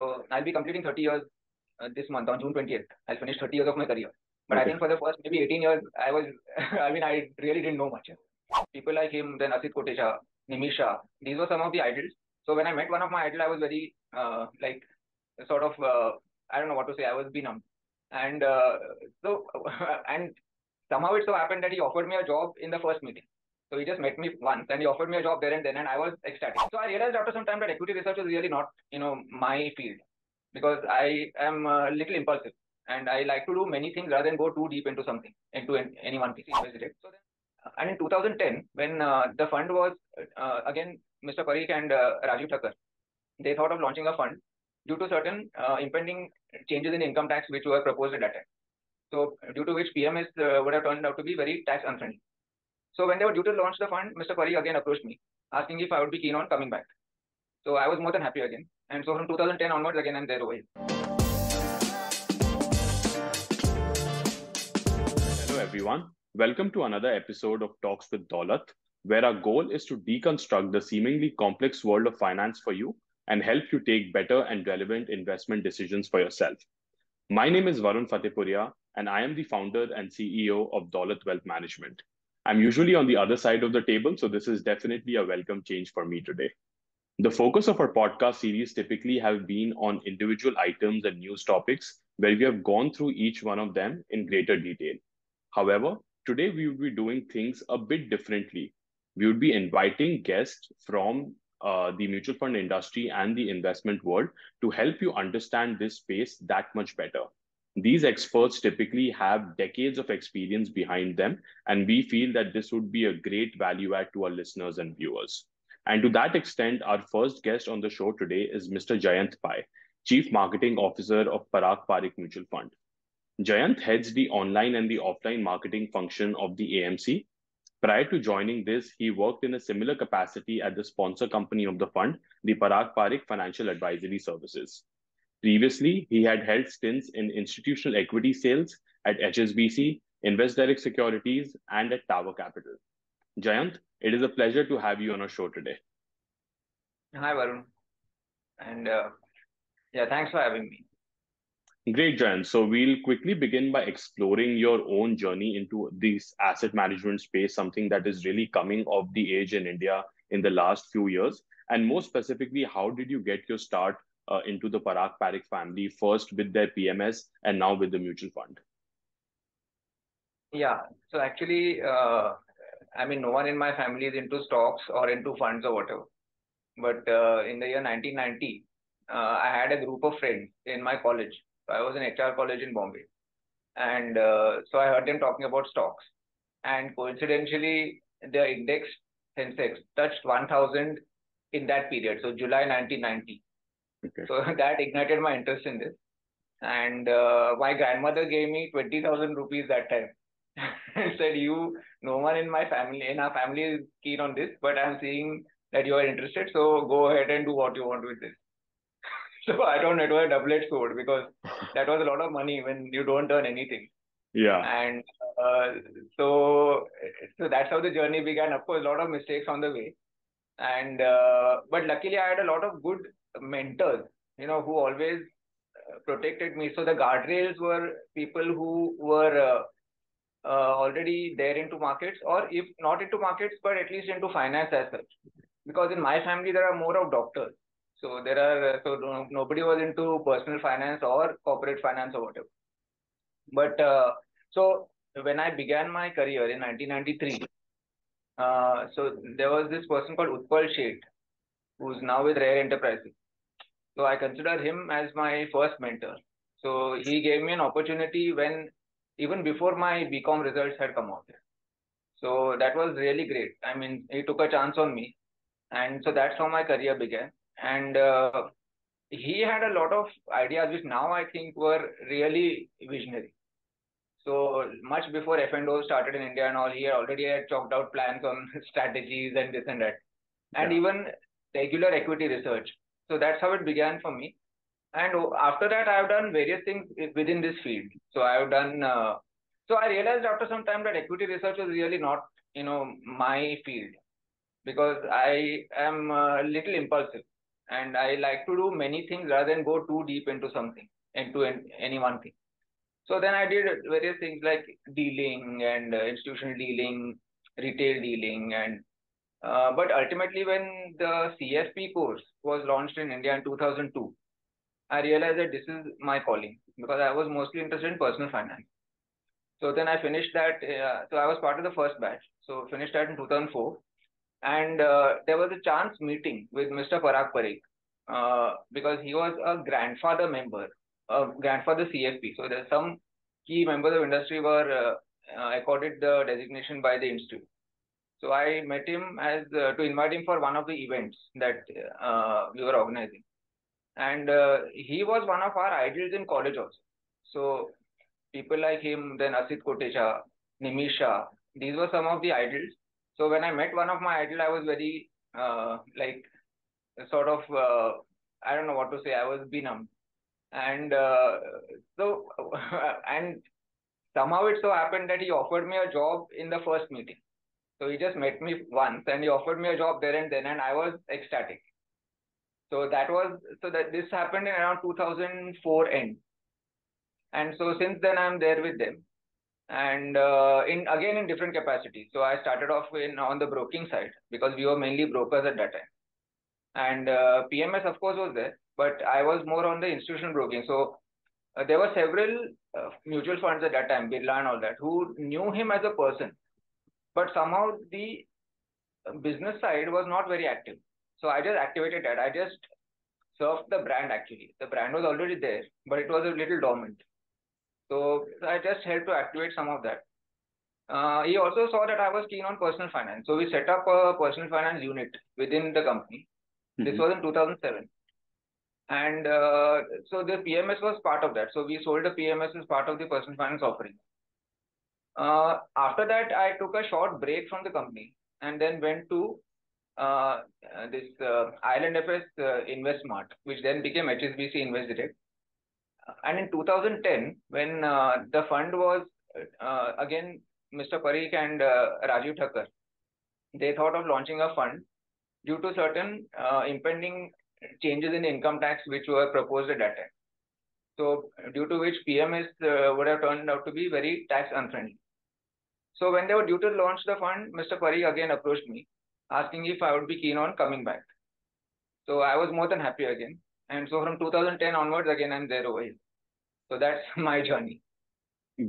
I'll be completing 30 years this month on June 20th. I'll finish 30 years of my career. But okay. I think for the first maybe 18 years, I was, I mean, I really didn't know much. People like him, then Asit Koticha, Nimish Shah, these were some of the idols. So when I met one of my idols, I was very, like, sort of, I don't know what to say, I was benumbed. And so, and somehow it so happened that he offered me a job in the first meeting. So he just met me once and he offered me a job there and then, and I was ecstatic. So I realized after some time that equity research is really not, you know, my field, because I am a little impulsive. And I like to do many things rather than go too deep into something, into any one piece. And in 2010, when the fund was, again, Mr. Parikh and Rajiv Thakkar, they thought of launching a fund due to certain impending changes in income tax which were proposed at that time. So due to which PMS would have turned out to be very tax unfriendly. So when they were due to launch the fund, Mr. Parikh again approached me, asking if I would be keen on coming back. So I was more than happy again. And so from 2010 onwards, again, I'm there over here. Everyone, welcome to another episode of Talks with Daulat, where our goal is to deconstruct the seemingly complex world of finance for you and help you take better and relevant investment decisions for yourself. My name is Varun Fatehpuria, and I am the founder and CEO of Daulat Wealth Management. I'm usually on the other side of the table, so this is definitely a welcome change for me today. The focus of our podcast series typically have been on individual items and news topics, where we have gone through each one of them in greater detail. However, today we will be doing things a bit differently. We would be inviting guests from the mutual fund industry and the investment world to help you understand this space that much better. These experts typically have decades of experience behind them, and we feel that this would be a great value add to our listeners and viewers. And to that extent, our first guest on the show today is Mr. Jayant Pai, Chief Marketing Officer of Parag Parikh Mutual Fund. Jayant heads the online and the offline marketing function of the AMC. Prior to joining this, he worked in a similar capacity at the sponsor company of the fund, the Parag Parikh Financial Advisory Services. Previously, he had held stints in institutional equity sales at HSBC, InvestDirect Securities, and at Tower Capital. Jayant, it is a pleasure to have you on our show today. Hi, Varun. And yeah, thanks for having me. Great, Jayant. So we'll quickly begin by exploring your own journey into this asset management space, something that is really coming of the age in India in the last few years. And more specifically, how did you get your start into the Parag Parikh family, first with their PMS and now with the mutual fund? Yeah, so actually, I mean, no one in my family is into stocks or into funds or whatever. But in the year 1990, I had a group of friends in my college. I was in HR College in Bombay. And so I heard them talking about stocks. And coincidentally, their index, Sensex, touched 1,000 in that period. So July 1990. Okay. So that ignited my interest in this. And my grandmother gave me 20,000 rupees that time. And said, no one in my family, in our family is keen on this, but I'm seeing that you are interested. So go ahead and do what you want with this. So I don't know, it was a double-edged sword because that was a lot of money when you don't earn anything. Yeah. And so that's how the journey began. Of course, a lot of mistakes on the way. And but luckily, I had a lot of good mentors, you know, who always protected me. So the guardrails were people who were already there into markets, or if not into markets, but at least into finance as such. Because in my family, there are more of doctors. So there are, so nobody was into personal finance or corporate finance or whatever. But so when I began my career in 1993, so there was this person called Utpal Sheth, who's now with Rare Enterprises. So I consider him as my first mentor. So he gave me an opportunity when, even before my BCom results had come out. So that was really great. I mean, he took a chance on me. And so that's how my career began. And he had a lot of ideas which now I think were really visionary. So much before F&O started in India and all, he already had chalked out plans on strategies and this and that. And yeah, even regular equity research. So that's how it began for me. And after that, I've done various things within this field. So I've done, so I realized after some time that equity research was really not, you know, my field, because I am a little impulsive. and I like to do many things rather than go too deep into something, into any one thing. So then I did various things like dealing and institutional dealing, retail dealing, and but ultimately when the CFP course was launched in India in 2002, I realized that this is my calling, because I was mostly interested in personal finance. So then I finished that. So I was part of the first batch. So finished that in 2004. And there was a chance meeting with Mr. Parag Parikh, because he was a grandfather member, a grandfather CFP. So there's some key members of industry were accorded the designation by the institute. So I met him to invite him for one of the events that we were organizing. And he was one of our idols in college also. So people like him, then Asit Koticha, Nimish Shah, these were some of the idols. So when I met one of my idols, I was very, I don't know what to say, I was benumbed. And and somehow it so happened that he offered me a job in the first meeting. So he just met me once and he offered me a job there and then, and I was ecstatic. So that was, so that this happened in around 2004 end. And so since then I'm there with them, and in different capacities. So I started off on the broking side, because we were mainly brokers at that time. And PMS of course was there, but I was more on the institutional broking. So there were several mutual funds at that time, Birla and all that, who knew him as a person, but somehow the business side was not very active. So I just activated that. I just surfed the brand actually. The brand was already there, but it was a little dormant. So I just helped to activate some of that. He also saw that I was keen on personal finance. So we set up a personal finance unit within the company. Mm-hmm. This was in 2007. And so the PMS was part of that. So we sold the PMS as part of the personal finance offering. After that, I took a short break from the company and then went to this IL&FS Invest Mart, which then became HSBC InvestDirect. And in 2010, when the fund was, again, Mr. Parikh and Rajiv Thakkar, they thought of launching a fund due to certain impending changes in income tax which were proposed at that time. So due to which PMS would have turned out to be very tax unfriendly. So when they were due to launch the fund, Mr. Parikh again approached me, asking if I would be keen on coming back. So I was more than happy again. And so from 2010 onwards, again, I'm there over here. So that's my journey.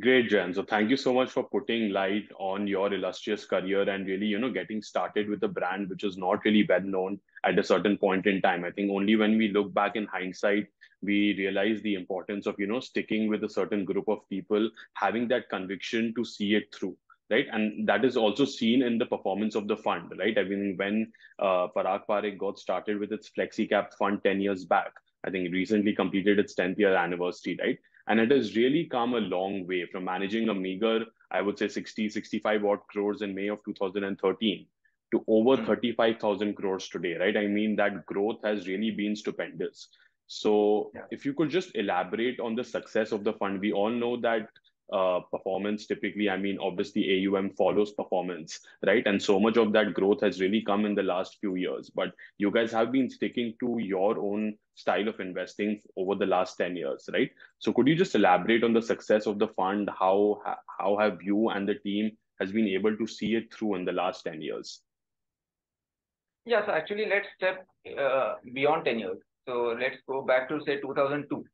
Great, Jayant. So thank you so much for putting light on your illustrious career and really, getting started with a brand which is not really well known at a certain point in time. I think only when we look back in hindsight, we realize the importance of, sticking with a certain group of people, having that conviction to see it through. Right. And that is also seen in the performance of the fund. Right. I mean, when Parag Parikh got started with its FlexiCap fund 10 years back, I think it recently completed its 10th year anniversary. Right. And it has really come a long way from managing a meager, I would say 65 odd crores in May of 2013 to over 35,000 crores today. Right. I mean, that growth has really been stupendous. So if you could just elaborate on the success of the fund, we all know that performance typically, I mean, obviously AUM follows performance, right? And so much of that growth has really come in the last few years, but you guys have been sticking to your own style of investing over the last 10 years, right? So could you just elaborate on the success of the fund? How have you and the team has been able to see it through in the last 10 years? Yes, actually, let's step beyond 10 years. So let's go back to say 2002.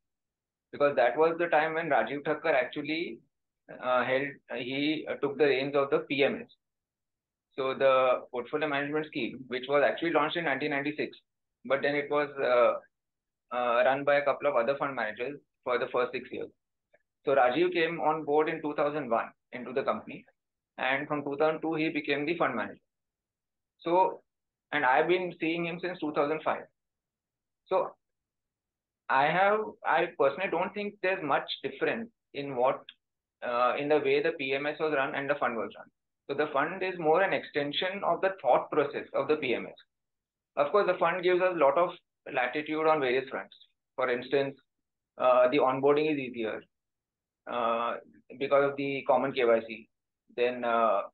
Because that was the time when Rajiv Thakkar actually took the reins of the PMS. So the portfolio management scheme, which was actually launched in 1996, but then it was run by a couple of other fund managers for the first 6 years. So Rajiv came on board in 2001 into the company, and from 2002 he became the fund manager. So, and I've been seeing him since 2005. So I personally don't think there's much difference in in the way the PMS was run and the fund was run. So the fund is more an extension of the thought process of the PMS. Of course, the fund gives us a lot of latitude on various fronts. For instance, the onboarding is easier because of the common KYC. Then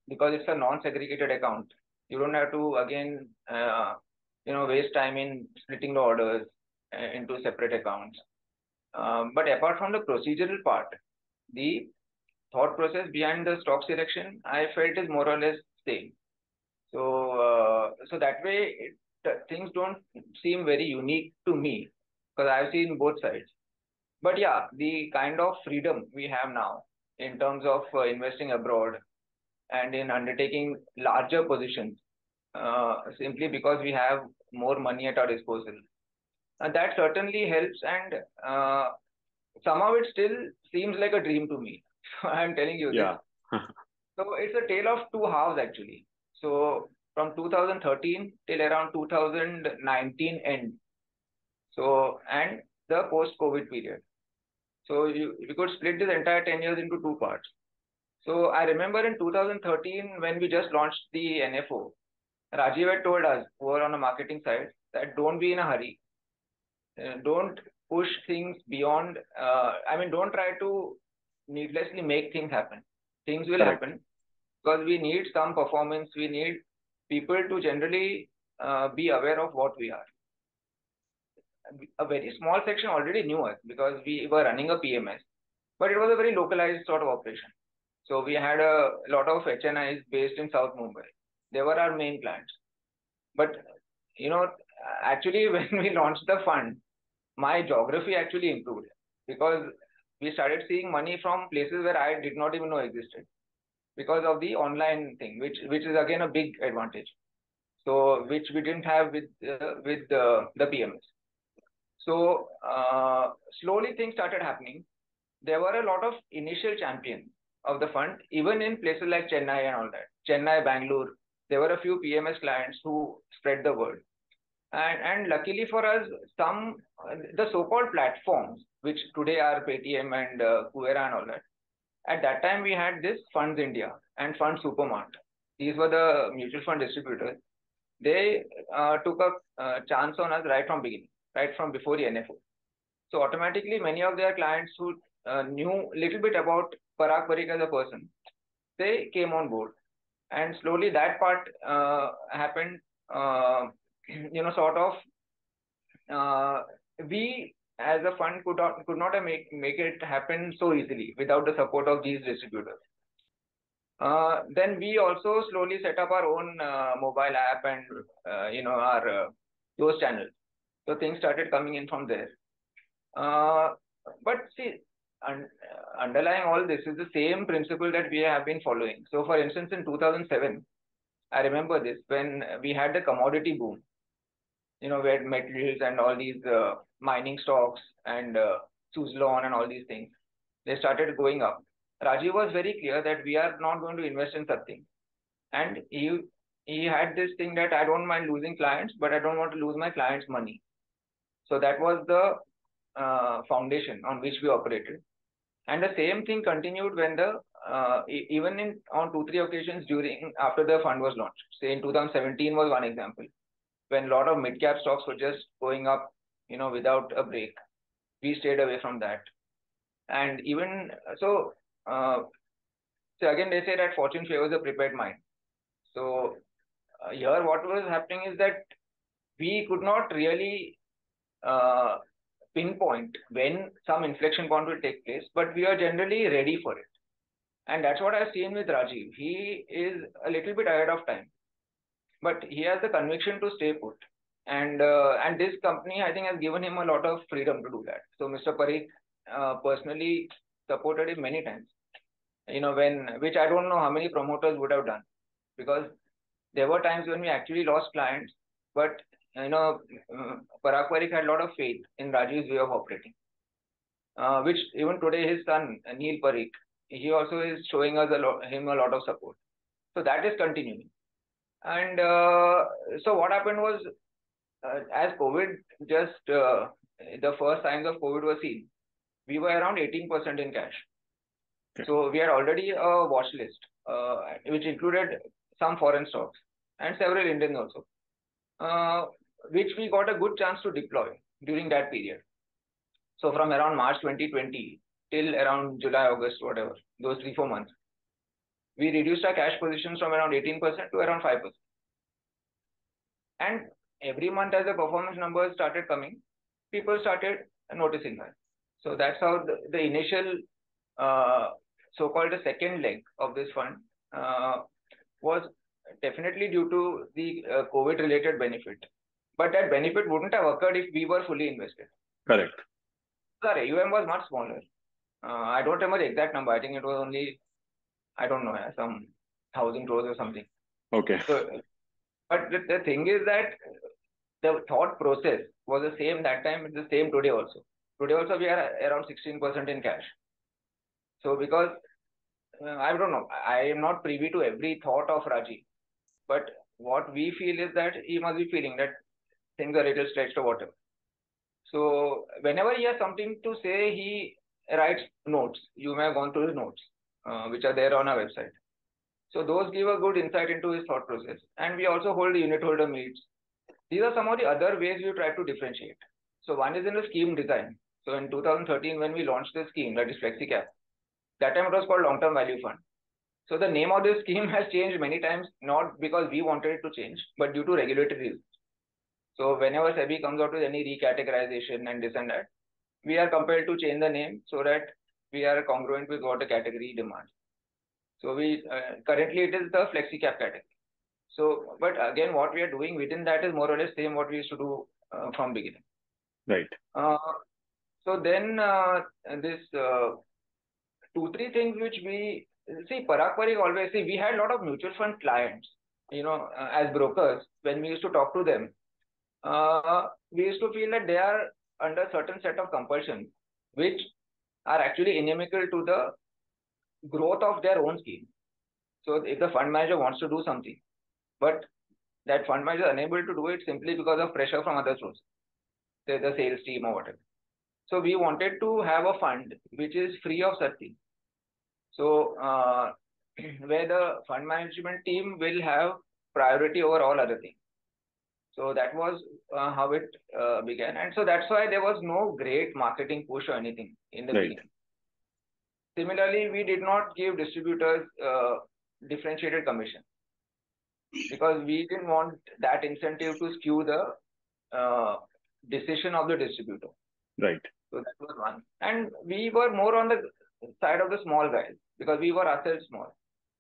because it's a non-segregated account, you don't have to again waste time in splitting the orders into separate accounts. But apart from the procedural part, the thought process behind the stock selection, I felt, is more or less same. So, so that way things don't seem very unique to me, because I've seen both sides. But yeah, the kind of freedom we have now in terms of investing abroad and in undertaking larger positions, simply because we have more money at our disposal. And that certainly helps, and somehow it still seems like a dream to me. I'm telling you. Yeah. So it's a tale of two halves, actually. So from 2013 till around 2019 end. So, and the post-COVID period. So you could split this entire 10 years into two parts. So I remember in 2013, when we just launched the NFO, Rajiv had told us, who were on the marketing side, that don't be in a hurry. Don't push things beyond, don't try to needlessly make things happen. Things will happen, because we need some performance. We need people to generally be aware of what we are. A very small section already knew us because we were running a PMS, but it was a very localized sort of operation. So we had a lot of HNIs based in South Mumbai. They were our main clients. But, actually when we launched the fund, my geography actually improved, because we started seeing money from places where I did not even know existed, because of the online thing, which is again a big advantage. So, which we didn't have with the PMS. So, slowly things started happening. There were a lot of initial champions of the fund, even in places like Chennai and all that. Chennai, Bangalore, there were a few PMS clients who spread the word. And luckily for us, the so-called platforms, which today are Paytm and Kuvera and all that, at that time we had this Funds India and Funds Supermart. These were the mutual fund distributors. They took a chance on us right from beginning, right from before the NFO. So automatically many of their clients who knew a little bit about Parag Parikh as a person, they came on board. And slowly that part happened. We as a fund could not make it happen so easily without the support of these distributors. Then we also slowly set up our own mobile app and, our those channels. So things started coming in from there. But see, underlying all this is the same principle that we have been following. So for instance, in 2007, I remember this, when we had the commodity boom, we had metals and all these mining stocks and Suzlon and all these things. They started going up. Rajiv was very clear that we are not going to invest in something. And he had this thing that I don't mind losing clients, but I don't want to lose my clients' money. So that was the foundation on which we operated. And the same thing continued when on 2-3 occasions after the fund was launched. Say in 2017 was one example, when a lot of mid-cap stocks were just going up, without a break. We stayed away from that. And even so, so again, they say that fortune favors a prepared mind. So here what was happening is that we could not really pinpoint when some inflection point will take place, but we are generally ready for it. And that's what I've seen with Rajiv. He is a little bit ahead of time, but he has the conviction to stay put. And this company, I think, has given him a lot of freedom to do that. So Mr. Parikh personally supported him many times, which I don't know how many promoters would have done, because there were times when we actually lost clients, but Parag Parikh had a lot of faith in Rajiv's way of operating, which even today his son, Neil Parikh, he also is showing us a lot of support. So that is continuing. And so what happened was, as COVID, the first signs of COVID were seen, we were around 18% in cash. Okay. So we had already a watch list, which included some foreign stocks and several Indians also, which we got a good chance to deploy during that period. So from around March 2020 till around July, August, whatever, those 3-4 months, we reduced our cash positions from around 18% to around 5%. And every month as the performance numbers started coming, people started noticing her. So that's how the initial so-called the second leg of this fund was definitely due to the COVID-related benefit. But that benefit wouldn't have occurred if we were fully invested. Correct. Our AUM was much smaller. I don't remember the exact number. I think it was only, I don't know, some 1,000 crores or something. Okay. So, but the thing is that the thought process was the same that time, it's the same today also. Today also we are around 16% in cash. So because, I don't know, I am not privy to every thought of Raji. But what we feel is that he must be feeling that things are a little stretched or whatever. So whenever he has something to say, he writes notes. You may have gone through his notes, which are there on our website. So those give a good insight into his thought process. And we also hold the unit holder meets. These are some of the other ways we try to differentiate. So one is in the scheme design. So in 2013, when we launched this scheme, that is FlexiCap, that time it was called Long-Term Value Fund. So the name of this scheme has changed many times, not because we wanted it to change, but due to regulatory reasons. So whenever SEBI comes out with any recategorization and this and that, we are compelled to change the name so that we are congruent with what the category demands. So we currently it is the FlexiCap category. So, but again, what we are doing within that is more or less same what we used to do from beginning. Right. So then this 2-3 things which we see, Parag Parikh always see, we had a lot of mutual fund clients, you know, as brokers. When we used to talk to them, we used to feel that they are under certain set of compulsions, which are actually inimical to the growth of their own scheme. So if the fund manager wants to do something, but that fund manager is unable to do it simply because of pressure from other sources, say the sales team or whatever. So we wanted to have a fund which is free of such things. So where the fund management team will have priority over all other things. So that was how it began. And so that's why there was no great marketing push or anything in the beginning. Similarly, we did not give distributors differentiated commission because we didn't want that incentive to skew the decision of the distributor. Right. So that was one. And we were more on the side of the small guys because we were ourselves small.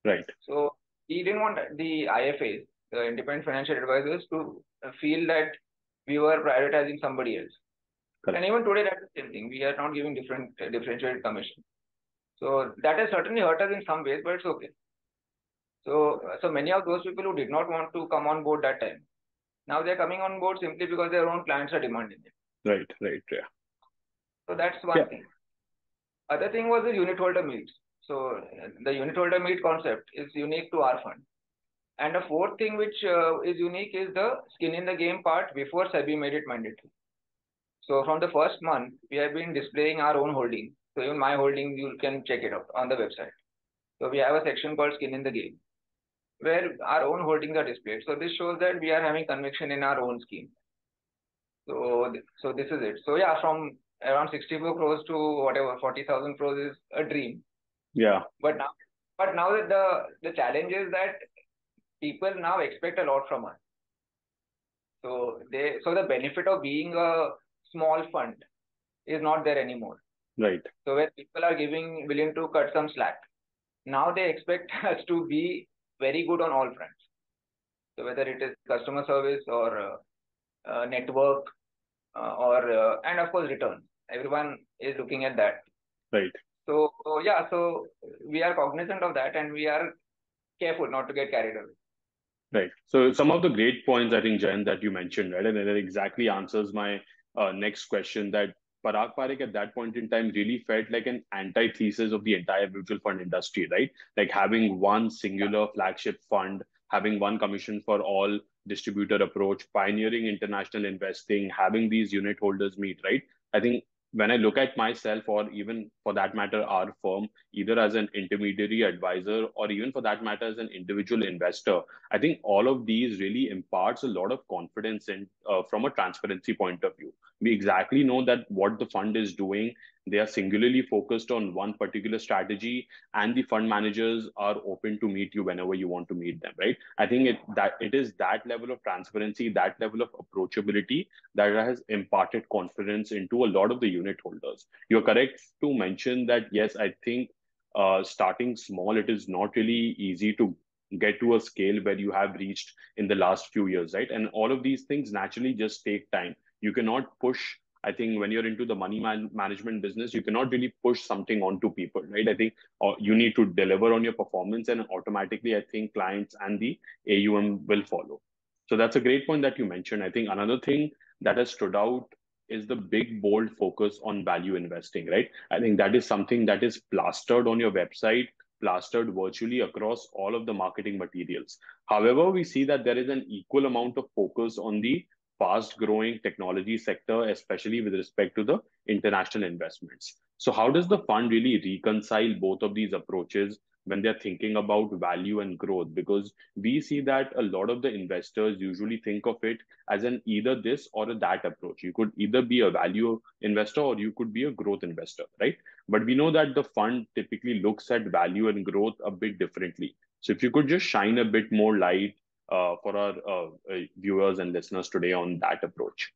Right. So we didn't want the IFAs, the independent financial advisors, to feel that we were prioritizing somebody else. Correct. And even today, that's the same thing. We are not giving differentiated commission. So that has certainly hurt us in some ways, but it's okay. So many of those people who did not want to come on board that time, now they're coming on board simply because their own clients are demanding it. Right, right, yeah. So that's one thing. Other thing was the unit holder meets. So the unit holder meet concept is unique to our fund. And the fourth thing which is unique is the skin in the game part before SEBI made it mandatory. So from the first month, we have been displaying our own holding. So even my holding, you can check it out on the website. So we have a section called Skin in the Game, where our own holdings are displayed. So this shows that we are having conviction in our own scheme. So this is it. So yeah, from around 64 crores to whatever, 40,000 crores is a dream. Yeah. But now that the challenge is that people now expect a lot from us. So the benefit of being a small fund is not there anymore. Right. So when people are willing to cut some slack, now they expect us to be very good on all fronts. So whether it is customer service or network and of course return, everyone is looking at that. Right. So we are cognizant of that and we are careful not to get carried away. Right. So some of the great points I think, Jayant, that you mentioned, right, and it exactly answers my next question, that Parag Parikh at that point in time really felt like an antithesis of the entire mutual fund industry, right? Like having one singular flagship fund, having one commission for all distributor approach, pioneering international investing, having these unit holders meet, right? I think when I look at myself or even for that matter, our firm, either as an intermediary advisor or even for that matter as an individual investor. I think all of these really imparts a lot of confidence in, from a transparency point of view. We exactly know that what the fund is doing. They are singularly focused on one particular strategy, and the fund managers are open to meet you whenever you want to meet them, right? I think it is that level of transparency, that level of approachability that has imparted confidence into a lot of the unit holders. You're correct to mention that, yes, I think starting small, it is not really easy to get to a scale where you have reached in the last few years, right? And all of these things naturally just take time. You cannot push, I think when you're into the money management business, you cannot really push something onto people, right? I think you need to deliver on your performance, and automatically, I think clients and the AUM will follow. So that's a great point that you mentioned. I think another thing that has stood out is the big, bold focus on value investing, right? I think that is something that is plastered on your website, plastered virtually across all of the marketing materials. However, we see that there is an equal amount of focus on the fast-growing technology sector, especially with respect to the international investments. So how does the fund really reconcile both of these approaches when they're thinking about value and growth? Because we see that a lot of the investors usually think of it as an either this or a that approach. You could either be a value investor or you could be a growth investor, right? But we know that the fund typically looks at value and growth a bit differently. So if you could just shine a bit more light for our viewers and listeners today on that approach.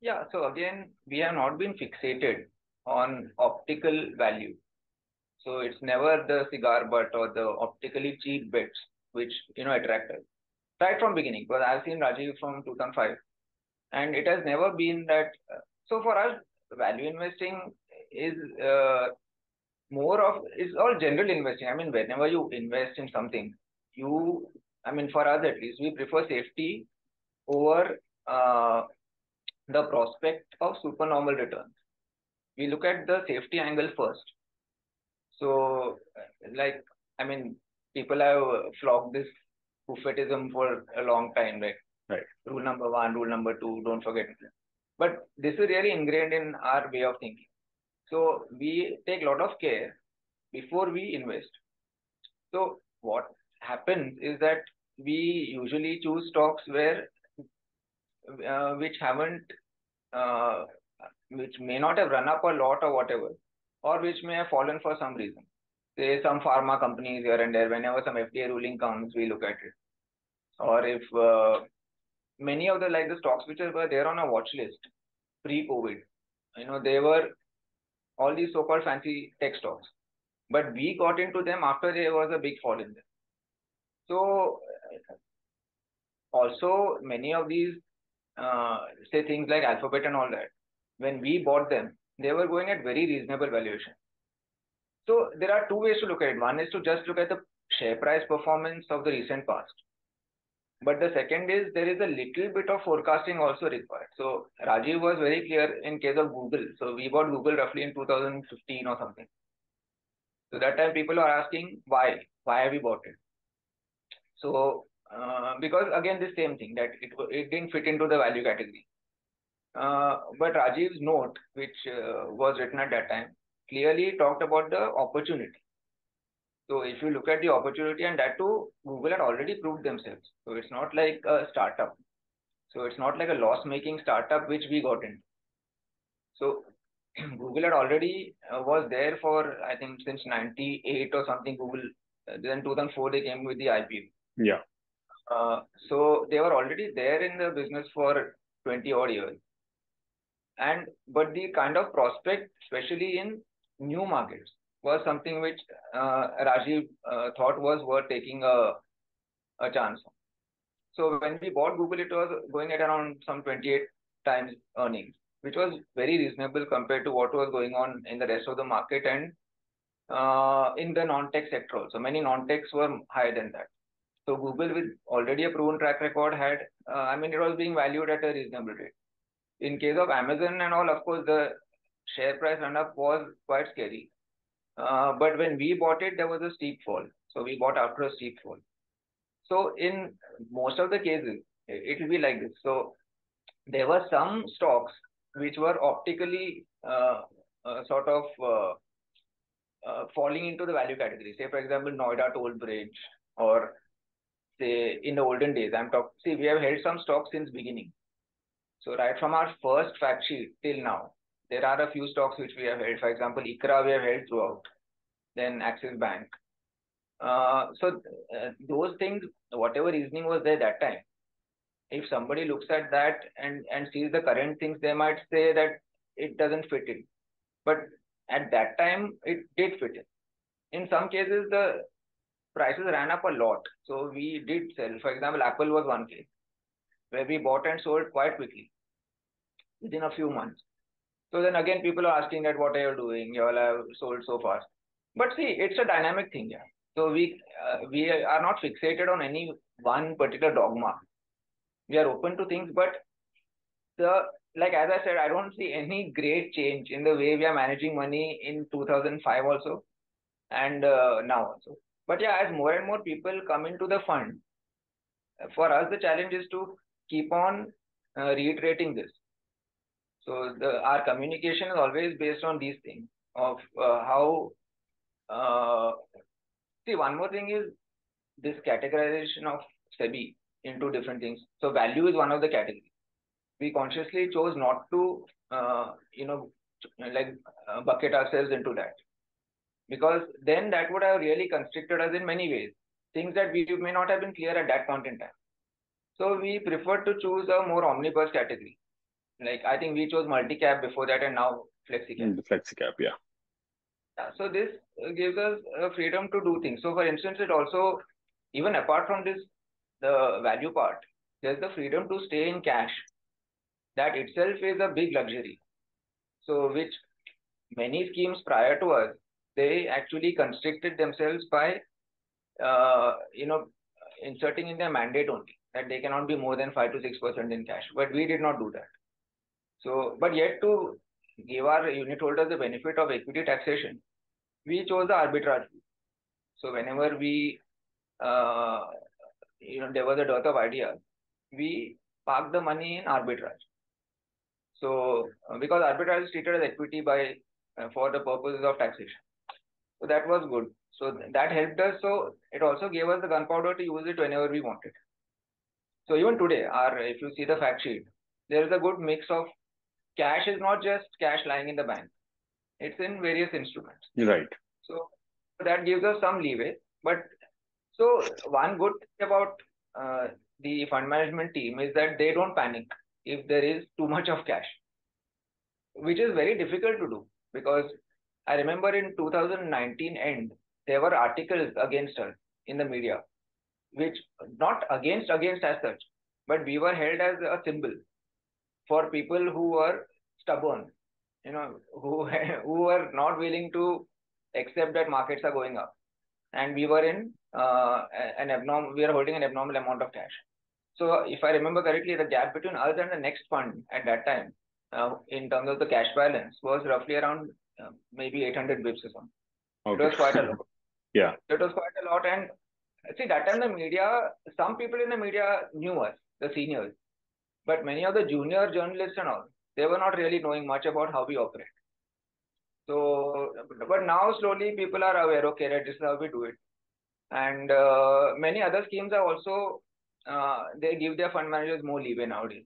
Yeah, so again, we have not been fixated on optical value. So it's never the cigar butt or the optically cheap bits which, you know, attract us. Right from beginning, because I've seen Rajiv from 2005, and it has never been that. So for us, value investing is more of, it's all general investing. I mean, whenever you invest in something, you, I mean, for us at least, we prefer safety over the prospect of supernormal returns. We look at the safety angle first. So, like, I mean, people have flogged this buffetism for a long time, right? Right. Rule number one, rule number two, don't forget. But this is really ingrained in our way of thinking. So, we take a lot of care before we invest. So, what happens is that we usually choose stocks where which may not have run up a lot or whatever, or which may have fallen for some reason. Say some pharma companies here and there. Whenever some FDA ruling comes, we look at it. Or if many of the, like, the stocks which were there on a watch list pre-COVID, you know, they were all these so-called fancy tech stocks, but we got into them after there was a big fall in them. So, also many of these, say things like Alphabet and all that, when we bought them, they were going at very reasonable valuation. So, there are two ways to look at it. One is to just look at the share price performance of the recent past. But the second is there is a little bit of forecasting also required. So, Rajiv was very clear in case of Google. So, we bought Google roughly in 2015 or something. So, that time people are asking why? Why have we bought it? So, because again, the same thing that it didn't fit into the value category. But Rajiv's note, which was written at that time, clearly talked about the opportunity. So, if you look at the opportunity, and that too, Google had already proved themselves. So, it's not like a startup. So, it's not like a loss-making startup which we got into. So, Google had already was there for, I think, since 98 or something. Google, then 2004, they came with the IPO. Yeah. So they were already there in the business for 20 odd years. And, but the kind of prospect, especially in new markets, was something which Rajiv thought was worth taking a chance on. So when we bought Google, it was going at around some 28 times earnings, which was very reasonable compared to what was going on in the rest of the market and in the non-tech sector also. Many non-techs were higher than that. So Google, with already a proven track record, had, I mean, it was being valued at a reasonable rate. In case of Amazon and all, of course, the share price run-up was quite scary. But when we bought it, there was a steep fall. So we bought after a steep fall. So in most of the cases, it will be like this. So there were some stocks which were optically sort of falling into the value category. Say, for example, Noida Toll Bridge, or say in the olden days, I'm talking. See, we have held some stocks since beginning. So right from our first fact sheet till now, there are a few stocks which we have held. For example, ICRA we have held throughout. Then Axis Bank. So those things, whatever reasoning was there that time, if somebody looks at that and sees the current things, they might say that it doesn't fit in. But at that time, it did fit in. In some cases, the prices ran up a lot. So we did sell. For example, Apple was one case where we bought and sold quite quickly within a few months. So then again, people are asking that what are you doing? You all have sold so fast. But see, it's a dynamic thing. Yeah. So we are not fixated on any one particular dogma. We are open to things, but like as I said, I don't see any great change in the way we are managing money in 2005 also and now also. But yeah, as more and more people come into the fund, for us the challenge is to keep on reiterating this. So our communication is always based on these things of how. See, one more thing is this categorization of SEBI into different things. So value is one of the categories. We consciously chose not to, bucket ourselves into that, because then that would have really constricted us in many ways, things that we may not have been clear at that point in time. So we preferred to choose a more omnibus category. Like I think we chose multi-cap before that, and now FlexiCap. The FlexiCap, yeah. So this gives us freedom to do things. So for instance, it also, even apart from this, the value part, there's the freedom to stay in cash. That itself is a big luxury. So which many schemes prior to us, they actually constricted themselves by, inserting in their mandate only that they cannot be more than 5 to 6% in cash. But we did not do that. So, but yet to give our unit holders the benefit of equity taxation, we chose the arbitrage. So whenever we, there was a dearth of ideas, we parked the money in arbitrage. So because arbitrage is treated as equity for the purposes of taxation. So that was good. So that helped us. So it also gave us the gunpowder to use it whenever we wanted. So even today, if you see the fact sheet, there is a good mix of cash. Is not just cash lying in the bank. It's in various instruments. Right. So that gives us some leeway. But so one good thing about the fund management team is that they don't panic if there is too much of cash, which is very difficult to do, because I remember in 2019 end, there were articles against us in the media, which not against as such, but we were held as a symbol for people who are stubborn, who are not willing to accept that markets are going up, and we were in we are holding an abnormal amount of cash. So if I remember correctly, the gap between us and the next fund at that time, in terms of the cash balance, was roughly around maybe 800 bips or something. Okay. It was quite a lot. Yeah. It was quite a lot, and see, that time the media, some people in the media knew us, the seniors. But many of the junior journalists and all, they were not really knowing much about how we operate. So, but now slowly people are aware, okay, right, this is how we do it. And many other schemes are also, they give their fund managers more leeway nowadays.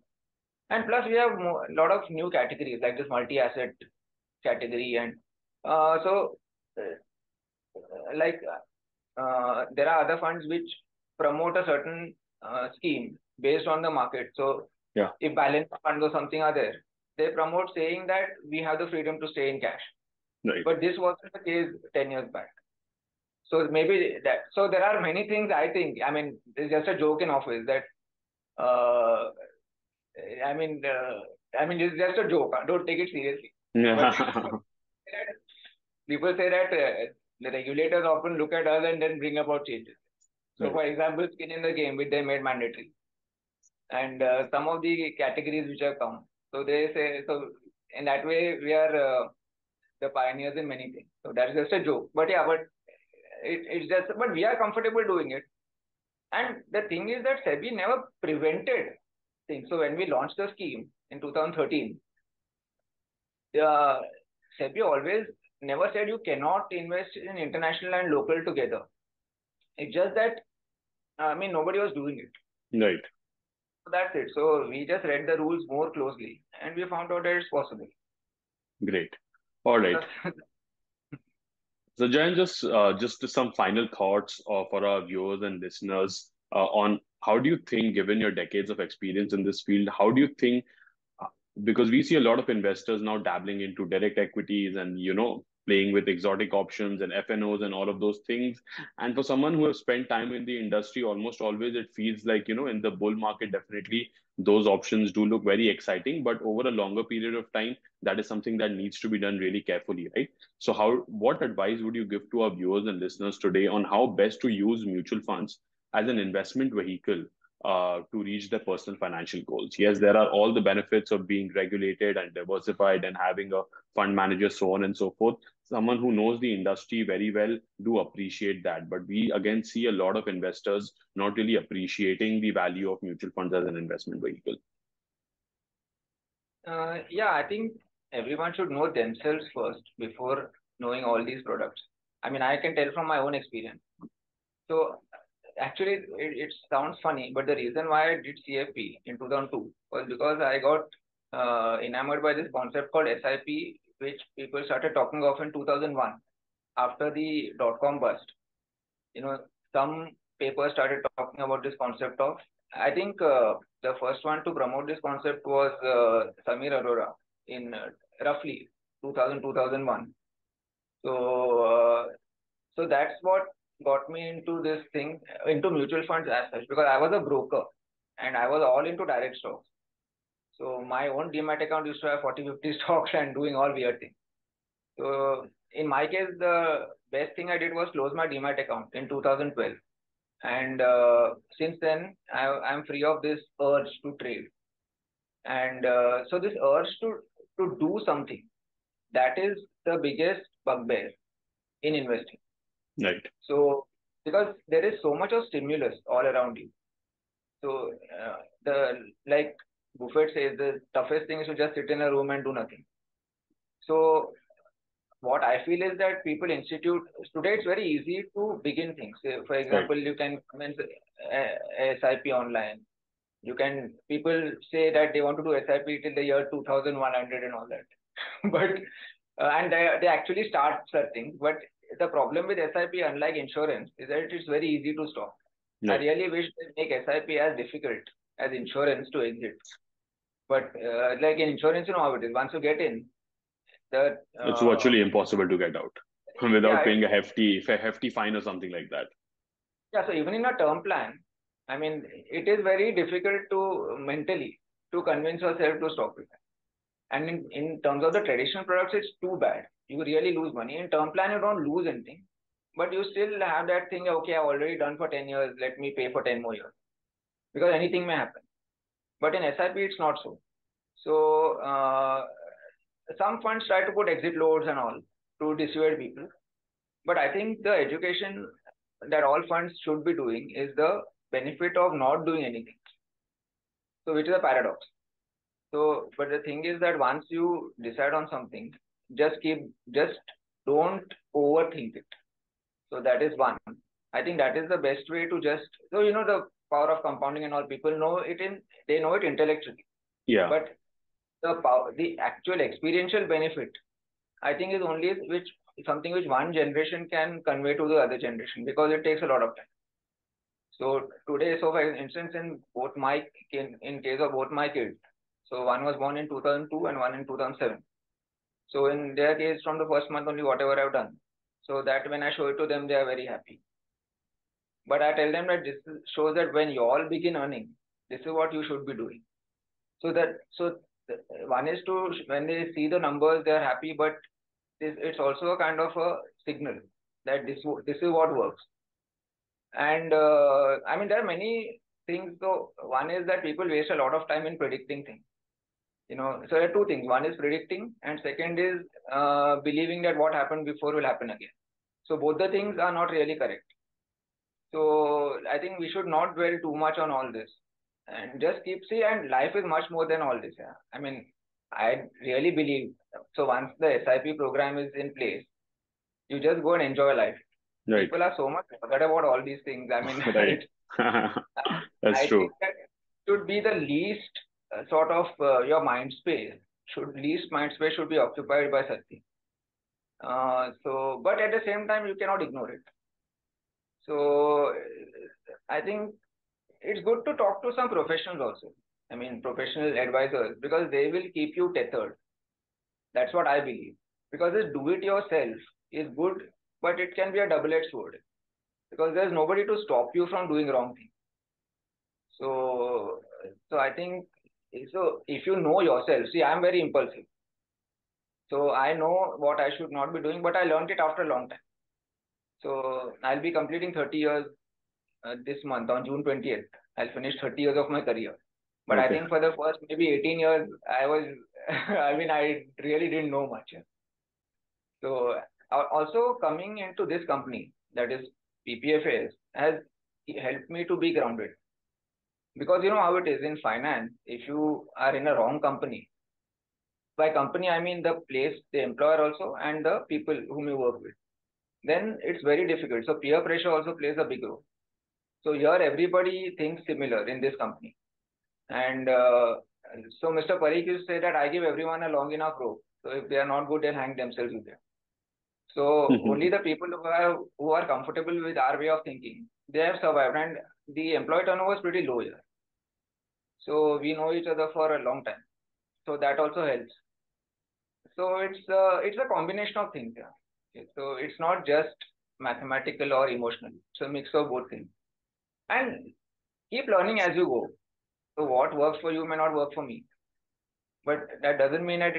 And plus we have a lot of new categories like this multi-asset category. And there are other funds which promote a certain scheme based on the market. So yeah. If balance funds or something are there, they promote saying that we have the freedom to stay in cash. Right. But this wasn't the case 10 years back. So maybe that. So there are many things I think. I mean, it's just a joke in office that. It's just a joke. Don't take it seriously. But people say that the regulators often look at us and then bring about changes. So right. For example, skin in the game, which they made mandatory. And some of the categories which have come. So they say, so in that way, we are the pioneers in many things. So that's just a joke. But yeah, but we are comfortable doing it. And the thing is that SEBI never prevented things. So when we launched the scheme in 2013, SEBI always never said you cannot invest in international and local together. It's just that, I mean, nobody was doing it. Right. So that's it. So we just read the rules more closely and we found out that it's possible. Great. All right. So Jayant, just some final thoughts for our viewers and listeners on how do you think, given your decades of experience in this field, how do you think, because we see a lot of investors now dabbling into direct equities and, you know, playing with exotic options and F&Os and all of those things. And for someone who has spent time in the industry, almost always it feels like, you know, in the bull market, definitely those options do look very exciting, but over a longer period of time, that is something that needs to be done really carefully, right? So what advice would you give to our viewers and listeners today on how best to use mutual funds as an investment vehicle to reach their personal financial goals? Yes, there are all the benefits of being regulated and diversified and having a fund manager, so on and so forth. Someone who knows the industry very well do appreciate that. But we again see a lot of investors not really appreciating the value of mutual funds as an investment vehicle. Yeah, I think everyone should know themselves first before knowing all these products. I mean, I can tell from my own experience. So actually, it sounds funny, but the reason why I did CFP in 2002 was because I got enamored by this concept called SIP, which people started talking of in 2001 after the dot-com bust. You know, some papers started talking about this concept of, I think the first one to promote this concept was Samir Arora in roughly 2000-2001. So that's what got me into this thing, into mutual funds as such, because I was a broker and I was all into direct stocks. So my own DMAT account used to have 40-50 stocks and doing all weird things. So in my case, the best thing I did was close my DMAT account in 2012. And since then, I'm free of this urge to trade. And so this urge to do something, that is the biggest bugbear in investing. Right. So, because there is so much of stimulus all around you. So, like Buffett says, the toughest thing is to just sit in a room and do nothing. So, what I feel is that people institute, today it's very easy to begin things. For example, right. You can commence SIP online. People say that they want to do SIP till the year 2100 and all that. But, and they actually start such things, but the problem with SIP, unlike insurance, is that it's very easy to stop. No. I really wish they make SIP as difficult as insurance to exit. But like in insurance, you know how it is. Once you get in, it's virtually impossible to get out without paying a hefty fine or something like that. Yeah, so even in a term plan, I mean, it is very difficult to mentally to convince yourself to stop it. And in terms of the traditional products, it's too bad. You really lose money. In term plan, you don't lose anything. But you still have that thing, okay, I've already done for 10 years. Let me pay for 10 more years. Because anything may happen. But in SIP, it's not so. So, some funds try to put exit loads and all to dissuade people. But I think the education that all funds should be doing is the benefit of not doing anything. So, which is a paradox. So, but the thing is that once you decide on something, just don't overthink it. So that is one. I think that is the best way to so you know, the power of compounding and all, people know it they know it intellectually. Yeah. But the actual experiential benefit, I think, is only something which one generation can convey to the other generation, because it takes a lot of time. So today, so for instance, in case of both my kids, so one was born in 2002 and one in 2007. So in their case, from the first month only, whatever I've done. So that when I show it to them, they are very happy. But I tell them that this shows that when you all begin earning, this is what you should be doing. So one is to, when they see the numbers, they are happy, but it's also a kind of a signal that this is what works. And I mean, there are many things. So one is that people waste a lot of time in predicting things. You know, so there are two things. One is predicting, and second is believing that what happened before will happen again. So both the things are not really correct. So I think we should not dwell too much on all this, and just keep and life is much more than all this. Yeah? I mean, I really believe, so once the SIP program is in place, you just go and enjoy life. Right. People are so much bothered about all these things. I mean, right. That's true. I think that should be the least sort of your mind space. Least mind space should be occupied by such things. So, but at the same time, you cannot ignore it. So, I think it's good to talk to some professionals also. I mean, professional advisors, because they will keep you tethered. That's what I believe. Because this do-it-yourself is good, but it can be a double-edged sword. Because there's nobody to stop you from doing wrong things. So I think, so if you know yourself, see, I'm very impulsive. So I know what I should not be doing, but I learned it after a long time. So I'll be completing 30 years this month on June 20th. I'll finish 30 years of my career. But okay. I think for the first maybe 18 years, I was, I mean, I really didn't know much. So also coming into this company, that is PPFAS, has helped me to be grounded. Because you know how it is in finance, if you are in a wrong company, by company, I mean the place, the employer also, and the people whom you work with, then it's very difficult. So peer pressure also plays a big role. So here everybody thinks similar in this company. And so Mr. Parikh used to say that I give everyone a long enough rope. So if they are not good, they'll hang themselves with them. So only the people who are comfortable with our way of thinking, they have survived. And the employee turnover is pretty low here. So we know each other for a long time. So that also helps. So it's a combination of things. Yeah. Okay. So it's not just mathematical or emotional. It's a mix of both things. And keep learning as you go. So what works for you may not work for me. But that doesn't mean that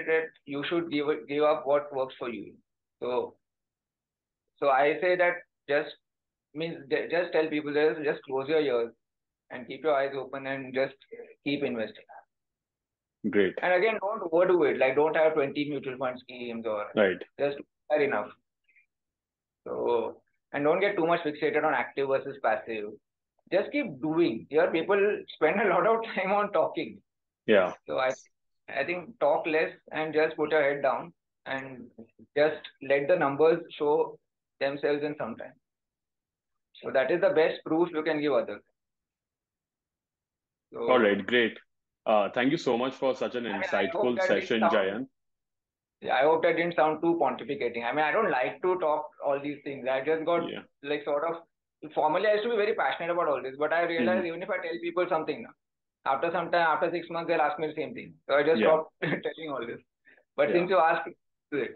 you should give up what works for you. So I say that just tell people, just close your ears and keep your eyes open and just keep investing. Great. And again, don't overdo it. Like don't have 20 mutual fund schemes or right. Just fair enough. So, and don't get too much fixated on active versus passive. Just keep doing. Here people spend a lot of time on talking. Yeah. So I think talk less and just put your head down and just let the numbers show themselves in some time. So that is the best proof you can give others. So, all right. Great. Thank you so much for such an insightful session, Jayant. Yeah, I hope that didn't sound too pontificating. I mean, I don't like to talk all these things. I just got like sort of, formally I used to be very passionate about all this, but I realized even if I tell people something now, after some time, after 6 months, they'll ask me the same thing. So I just stopped telling all this. But since you asked, do it.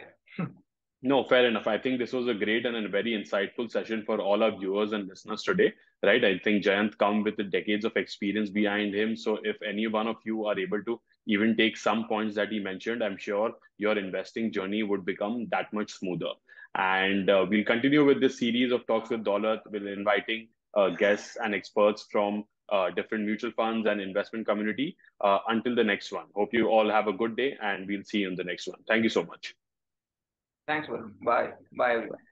No, fair enough. I think this was a great and a very insightful session for all our viewers and listeners today, right? I think Jayant comes with the decades of experience behind him. So if any one of you are able to even take some points that he mentioned, I'm sure your investing journey would become that much smoother. And we'll continue with this series of talks with Daulat. We'll be inviting guests and experts from different mutual funds and investment community until the next one. Hope you all have a good day and we'll see you in the next one. Thank you so much. Thanks, Varun. Bye. Bye, everyone.